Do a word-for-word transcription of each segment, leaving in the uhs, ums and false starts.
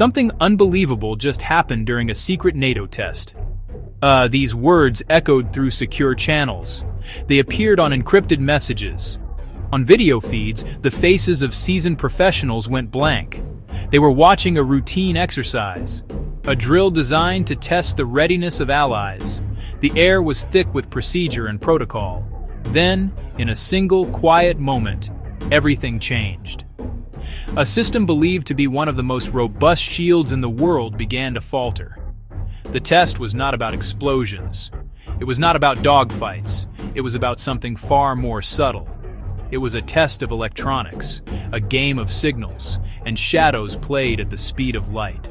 Something unbelievable just happened during a secret NATO test. Uh, these words echoed through secure channels. They appeared on encrypted messages. On video feeds, the faces of seasoned professionals went blank. They were watching a routine exercise, a drill designed to test the readiness of allies. The air was thick with procedure and protocol. Then, in a single quiet moment, everything changed. A system believed to be one of the most robust shields in the world began to falter. The test was not about explosions. It was not about dogfights. It was about something far more subtle. It was a test of electronics, a game of signals, and shadows played at the speed of light.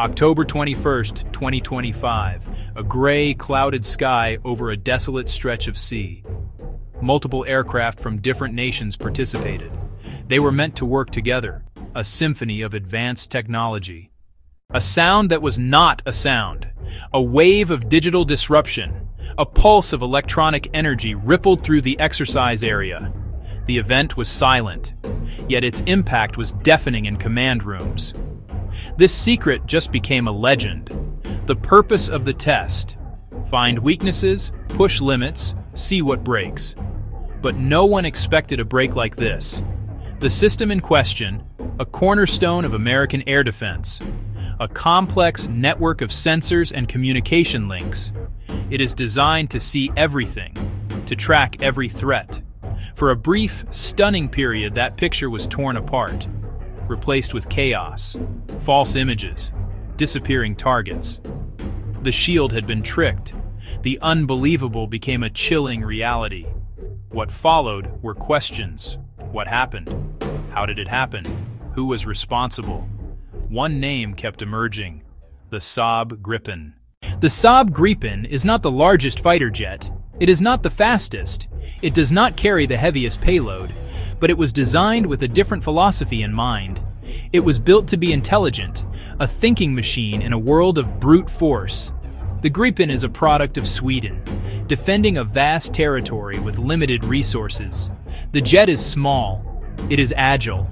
October twenty-first, twenty twenty-five, a gray, clouded sky over a desolate stretch of sea. Multiple aircraft from different nations participated. They were meant to work together, a symphony of advanced technology. A sound that was not a sound, a wave of digital disruption, a pulse of electronic energy rippled through the exercise area. The event was silent, yet its impact was deafening in command rooms. This secret just became a legend. The purpose of the test: find weaknesses, push limits, see what breaks. But no one expected a break like this. The system in question, a cornerstone of American air defense, a complex network of sensors and communication links. It is designed to see everything, to track every threat. For a brief, stunning period, that picture was torn apart, replaced with chaos, false images, disappearing targets. The shield had been tricked. The unbelievable became a chilling reality. What followed were questions. What happened? How did it happen? Who was responsible? One name kept emerging: the Saab Gripen. The Saab Gripen is not the largest fighter jet. It is not the fastest. It does not carry the heaviest payload, but it was designed with a different philosophy in mind. It was built to be intelligent, a thinking machine in a world of brute force. The Gripen is a product of Sweden, defending a vast territory with limited resources. The jet is small. It is agile.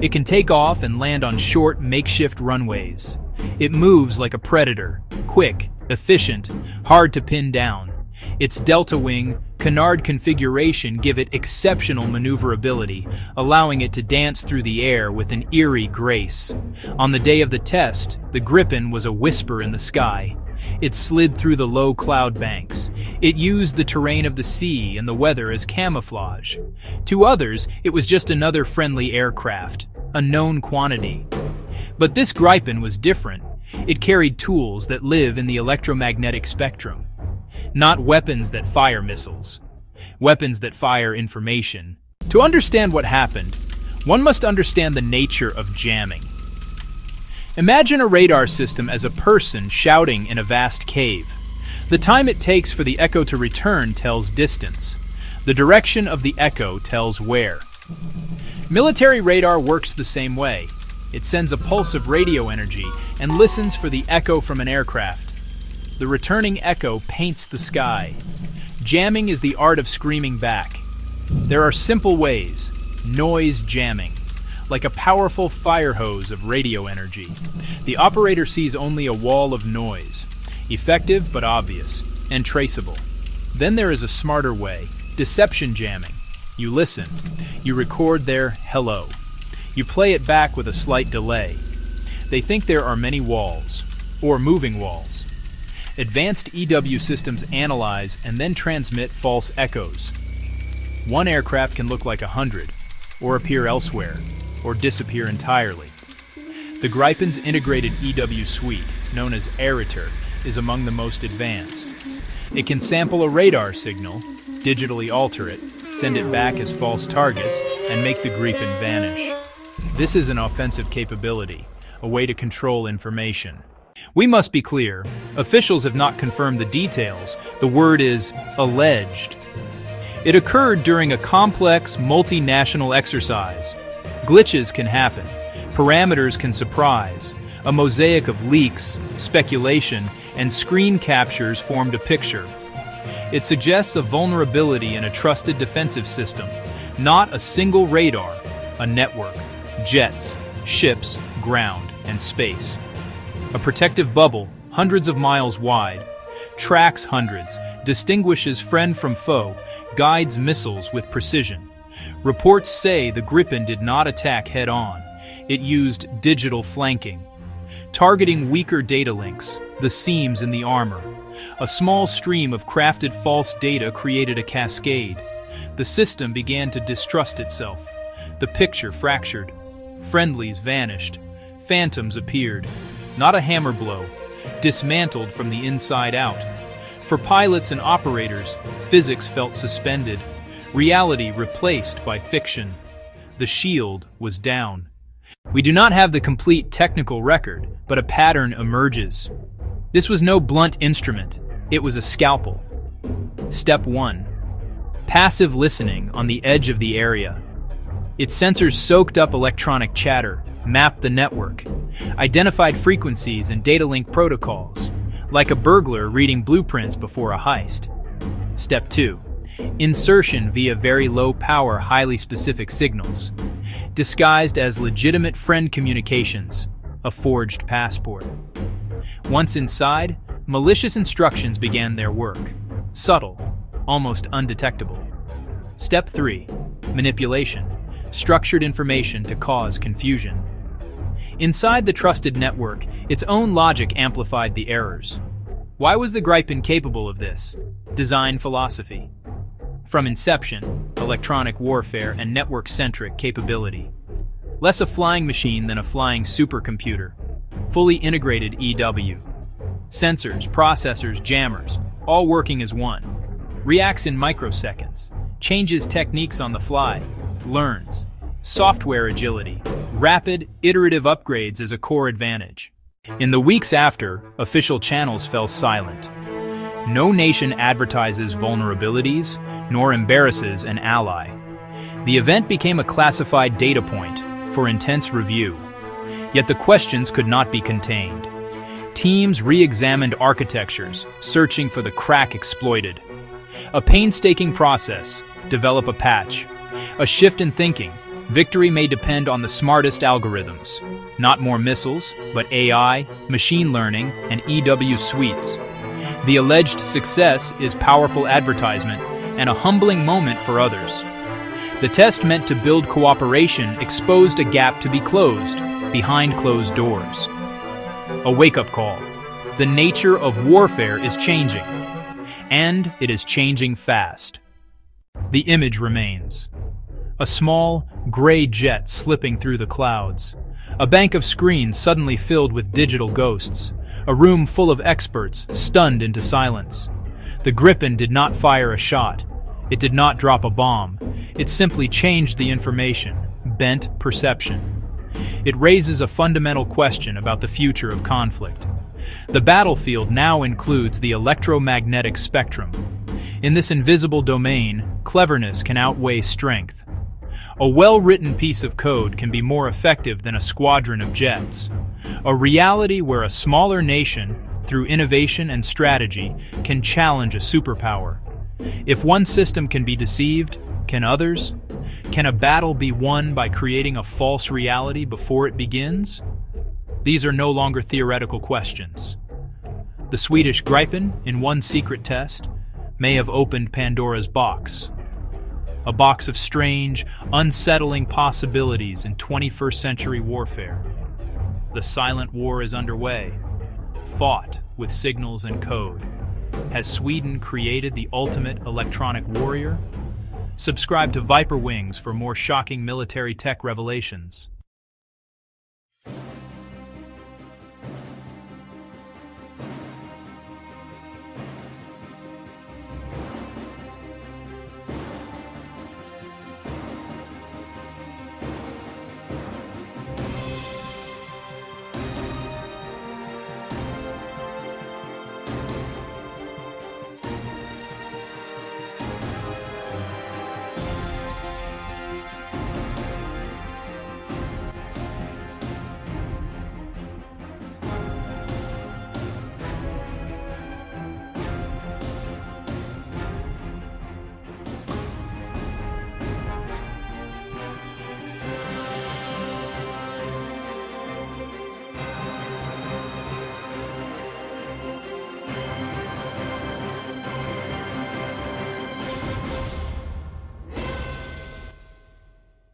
It can take off and land on short, makeshift runways. It moves like a predator, quick, efficient, hard to pin down. Its delta wing, canard configuration give it exceptional maneuverability, allowing it to dance through the air with an eerie grace. On the day of the test, the Gripen was a whisper in the sky. It slid through the low cloud banks. It used the terrain of the sea and the weather as camouflage. To others, it was just another friendly aircraft, a known quantity. But this Gripen was different. It carried tools that live in the electromagnetic spectrum. Not weapons that fire missiles. Weapons that fire information. To understand what happened, one must understand the nature of jamming. Imagine a radar system as a person shouting in a vast cave. The time it takes for the echo to return tells distance. The direction of the echo tells where. Military radar works the same way. It sends a pulse of radio energy and listens for the echo from an aircraft. The returning echo paints the sky. Jamming is the art of screaming back. There are simple ways: noise jamming, like a powerful fire hose of radio energy. The operator sees only a wall of noise, effective but obvious, and traceable. Then there is a smarter way: deception jamming. You listen. You record their hello. You play it back with a slight delay. They think there are many walls, or moving walls. Advanced E W systems analyze and then transmit false echoes. One aircraft can look like a hundred, or appear elsewhere, or disappear entirely. The Gripen's integrated E W suite, known as Arexis, is among the most advanced. It can sample a radar signal, digitally alter it, send it back as false targets, and make the Gripen vanish. This is an offensive capability, a way to control information. We must be clear, officials have not confirmed the details. The word is alleged. It occurred during a complex, multinational exercise. Glitches can happen. Parameters can surprise. A mosaic of leaks, speculation, and screen captures formed a picture. It suggests a vulnerability in a trusted defensive system. Not a single radar, a network, jets, ships, ground. and space. A protective bubble, hundreds of miles wide, tracks hundreds, distinguishes friend from foe, guides missiles with precision. Reports say the Gripen did not attack head-on. It used digital flanking, targeting weaker data links, the seams in the armor. A small stream of crafted false data created a cascade. The system began to distrust itself. The picture fractured. Friendlies vanished. Phantoms appeared. Not a hammer blow, dismantled from the inside out. For pilots and operators, physics felt suspended. Reality replaced by fiction. The shield was down. We do not have the complete technical record, but a pattern emerges. This was no blunt instrument. It was a scalpel. Step one. Passive listening on the edge of the area. Its sensors soaked up electronic chatter, mapped the network, identified frequencies and data link protocols, like a burglar reading blueprints before a heist. Step two. Insertion via very low-power, highly specific signals, disguised as legitimate friend communications, a forged passport. Once inside, malicious instructions began their work, subtle, almost undetectable. Step three. Manipulation, structured information to cause confusion. Inside the trusted network, its own logic amplified the errors. Why was the Gripen capable of this? Design philosophy. From inception, electronic warfare and network-centric capability. Less a flying machine than a flying supercomputer. Fully integrated E W. Sensors, processors, jammers, all working as one. Reacts in microseconds. Changes techniques on the fly. Learns. Software agility. Rapid, iterative upgrades is a core advantage. In the weeks after, official channels fell silent. No nation advertises vulnerabilities, nor embarrasses an ally. The event became a classified data point for intense review. Yet the questions could not be contained. Teams re-examined architectures, searching for the crack exploited. A painstaking process, develop a patch. A shift in thinking, victory may depend on the smartest algorithms. Not more missiles, but A I, machine learning, and E W suites. The alleged success is powerful advertisement and a humbling moment for others. The test meant to build cooperation exposed a gap to be closed behind closed doors. A wake-up call. The nature of warfare is changing, and it is changing fast. The image remains. A small, gray jet slipping through the clouds. A bank of screens suddenly filled with digital ghosts. A room full of experts, stunned into silence. The Gripen did not fire a shot. It did not drop a bomb. It simply changed the information, bent perception. It raises a fundamental question about the future of conflict. The battlefield now includes the electromagnetic spectrum. In this invisible domain, cleverness can outweigh strength. A well-written piece of code can be more effective than a squadron of jets. A reality where a smaller nation, through innovation and strategy, can challenge a superpower. If one system can be deceived, can others? Can a battle be won by creating a false reality before it begins? These are no longer theoretical questions. The Swedish Gripen, in one secret test, may have opened Pandora's box. A box of strange, unsettling possibilities in twenty-first century warfare. The silent war is underway, fought with signals and code. Has Sweden created the ultimate electronic warrior? Subscribe to Viper Wings for more shocking military tech revelations.